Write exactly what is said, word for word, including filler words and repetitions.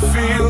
feel